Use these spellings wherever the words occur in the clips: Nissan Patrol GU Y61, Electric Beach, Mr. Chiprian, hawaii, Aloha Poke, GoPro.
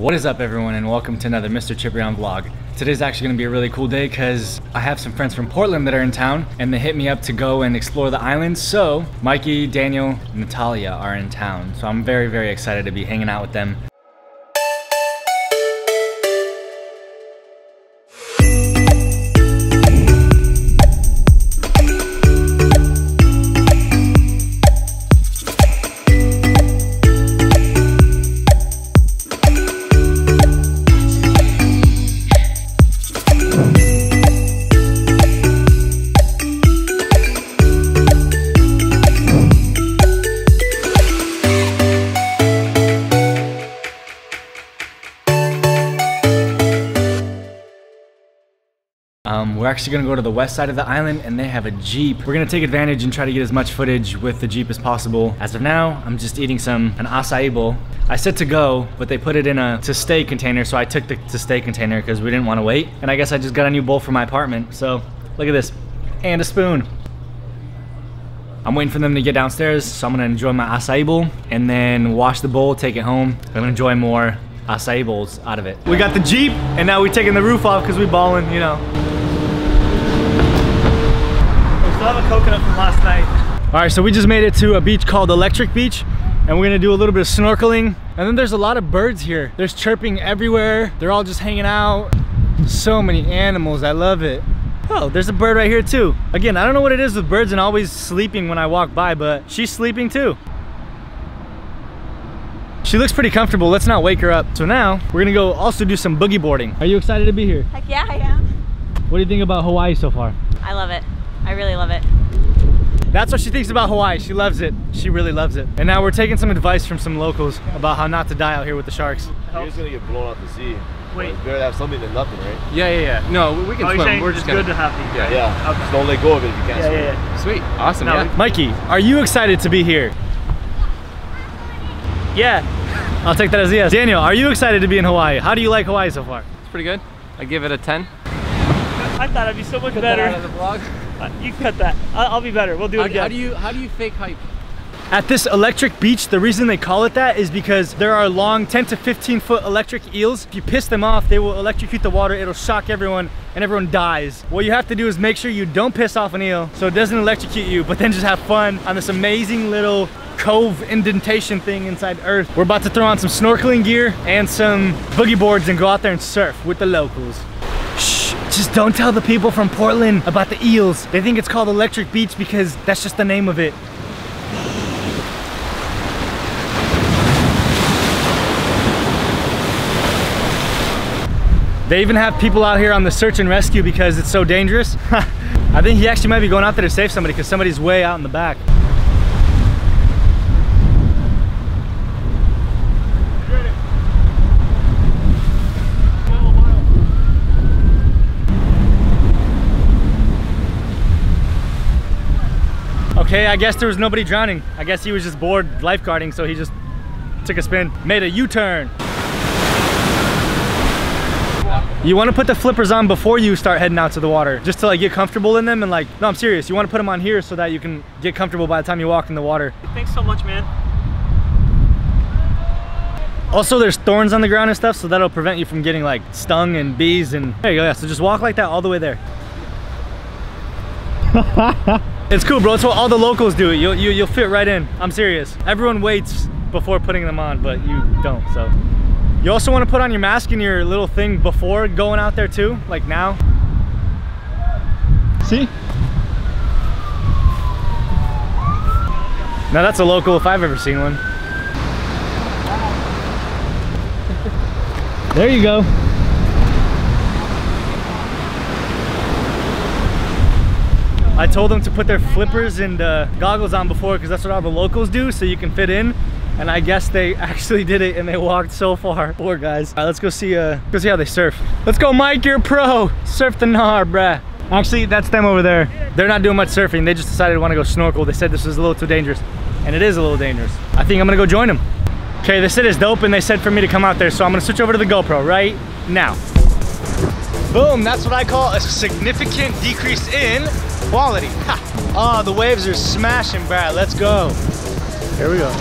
What is up, everyone, and welcome to another Mr. Chiprian vlog. Today's actually going to be a really cool day because I have some friends from Portland that are in town, and they hit me up to go and explore the island. So Mikey, Daniel, and Natalia are in town, so I'm very, very excited to be hanging out with them. We're actually gonna go to the west side of the island, and they have a Jeep. We're gonna take advantage and try to get as much footage with the Jeep as possible. As of now, I'm just eating an acai bowl. I said to go, but they put it in a to stay container, so I took the to stay container because we didn't want to wait. And I guess I just got a new bowl for my apartment. So look at this, and a spoon. I'm waiting for them to get downstairs, so I'm gonna enjoy my acai bowl and then wash the bowl, take it home. I'm gonna enjoy more acai bowls out of it. We got the Jeep, and now we're taking the roof off because we're balling, you know. I still have a coconut from last night. All right, so we just made it to a beach called Electric Beach, and we're gonna do a little bit of snorkeling. And then there's a lot of birds here. There's chirping everywhere. They're all just hanging out. So many animals, I love it. Oh, there's a bird right here too. Again, I don't know what it is with birds and always sleeping when I walk by, but she's sleeping too. She looks pretty comfortable. Let's not wake her up. So now we're gonna go also do some boogie boarding. Are you excited to be here? Heck yeah, I am. What do you think about Hawaii so far? I love it. I really love it. That's what she thinks about Hawaii. She loves it. She really loves it. And now we're taking some advice from some locals about how not to die out here with the sharks. You're just gonna get blown out to sea. Wait. It's better to have something than nothing, right? Yeah, yeah, yeah. No, we can swim. We're just good to have these. Yeah, yeah. Okay. Just don't let go of it if you can't swim. Yeah, yeah. Sweet. Awesome. No, yeah. Mikey, are you excited to be here? Yeah. I'll take that as a yes. Daniel, are you excited to be in Hawaii? How do you like Hawaii so far? It's pretty good. I give it a 10. I thought I'd be so much better. Out of the vlog. You cut that. I'll be better. We'll do it again. How do you fake hype? At this Electric Beach, the reason they call it that is because there are long 10 to 15 foot electric eels. If you piss them off, they will electrocute the water. It'll shock everyone and everyone dies. What you have to do is make sure you don't piss off an eel so it doesn't electrocute you, but then just have fun on this amazing little cove indentation thing inside Earth. We're about to throw on some snorkeling gear and some boogie boards and go out there and surf with the locals. Just don't tell the people from Portland about the eels. They think it's called Electric Beach because that's just the name of it. They even have people out here on the search and rescue because it's so dangerous. I think he actually might be going out there to save somebody because somebody's way out in the back. Okay, I guess there was nobody drowning. I guess he was just bored lifeguarding, so he just took a spin, made a U-turn. You want to put the flippers on before you start heading out to the water, just to like get comfortable in them and like, no, I'm serious. You want to put them on here so that you can get comfortable by the time you walk in the water. Thanks so much, man. Also, there's thorns on the ground and stuff, so that'll prevent you from getting like stung and bees and there you go. Yeah, so just walk like that all the way there. It's cool, bro. It's what all the locals do. You'll fit right in. I'm serious. Everyone waits before putting them on, but you don't, so. You also want to put on your mask and your little thing before going out there too, like now. See? Now that's a local if I've ever seen one. There you go. I told them to put their flippers and goggles on before because that's what all the locals do, so you can fit in. And I guess they actually did it and they walked so far. Poor guys. All right, let's go see how they surf. Let's go, Mike, you're a pro. Surf the Nahar, bruh. Actually, that's them over there. They're not doing much surfing. They just decided to want to go snorkel. They said this was a little too dangerous. And it is a little dangerous. I think I'm gonna go join them. Okay, they said it's dope and they said for me to come out there, so I'm gonna switch over to the GoPro right now. Boom, that's what I call a significant decrease in quality. Ha. Oh, the waves are smashing, Brad. Let's go. Here we go.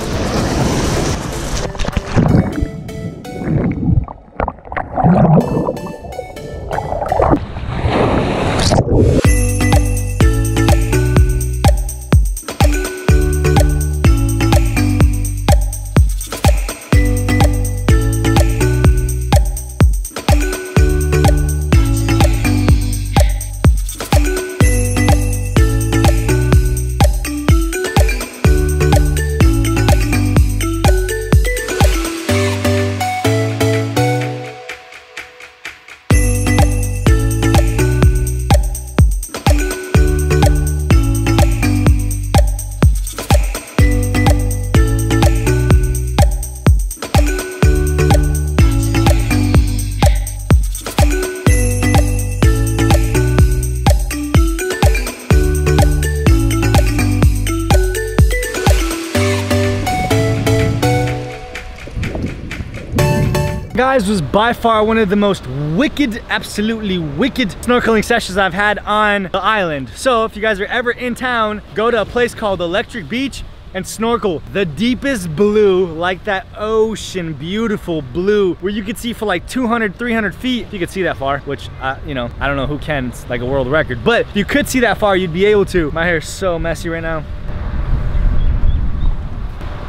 guys, was by far one of the most wicked, absolutely wicked snorkeling sessions I've had on the island. So if you guys are ever in town, go to a place called Electric Beach and snorkel the deepest blue, like that ocean, beautiful blue, where you could see for like 200, 300 feet. You could see that far, which, you know, I don't know who can, it's like a world record, but if you could see that far, you'd be able to. My hair's so messy right now.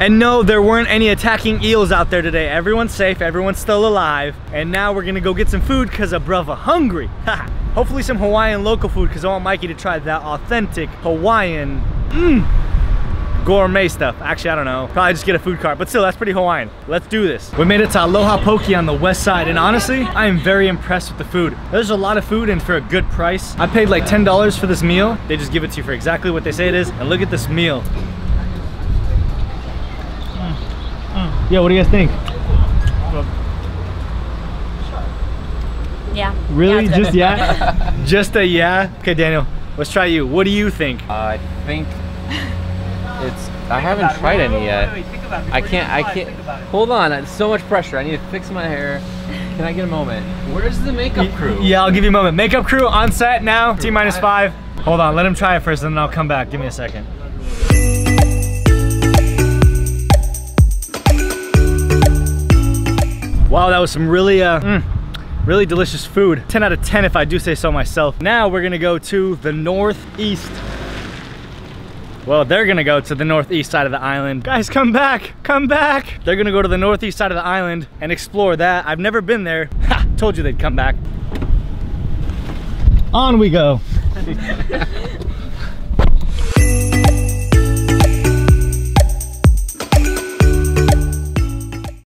And no, there weren't any attacking eels out there today. Everyone's safe, everyone's still alive. And now we're gonna go get some food because a brother hungry. Hopefully some Hawaiian local food because I want Mikey to try that authentic Hawaiian gourmet stuff. Actually, I don't know. Probably just get a food cart, but still, that's pretty Hawaiian. Let's do this. We made it to Aloha Poke on the west side, and honestly, I am very impressed with the food. There's a lot of food and for a good price. I paid like $10 for this meal. They just give it to you for exactly what they say it is. And look at this meal. Yeah, what do you guys think? Yeah. Really? Yeah, just yeah? Just a yeah? Okay, Daniel, let's try you. What do you think? I think it's... I haven't tried any yet. I can't... Hold on, that's so much pressure. I need to fix my hair. Can I get a moment? Where's the makeup crew? Yeah, I'll give you a moment. Makeup crew on set now. T-minus 5. Hold on, let him try it first and then I'll come back. Give me a second. Wow, that was some really, really delicious food. 10 out of 10 if I do say so myself. Now we're gonna go to the northeast. Well, they're gonna go to the northeast side of the island. Guys, come back, come back. They're gonna go to the northeast side of the island and explore that. I've never been there. Ha, told you they'd come back. On we go.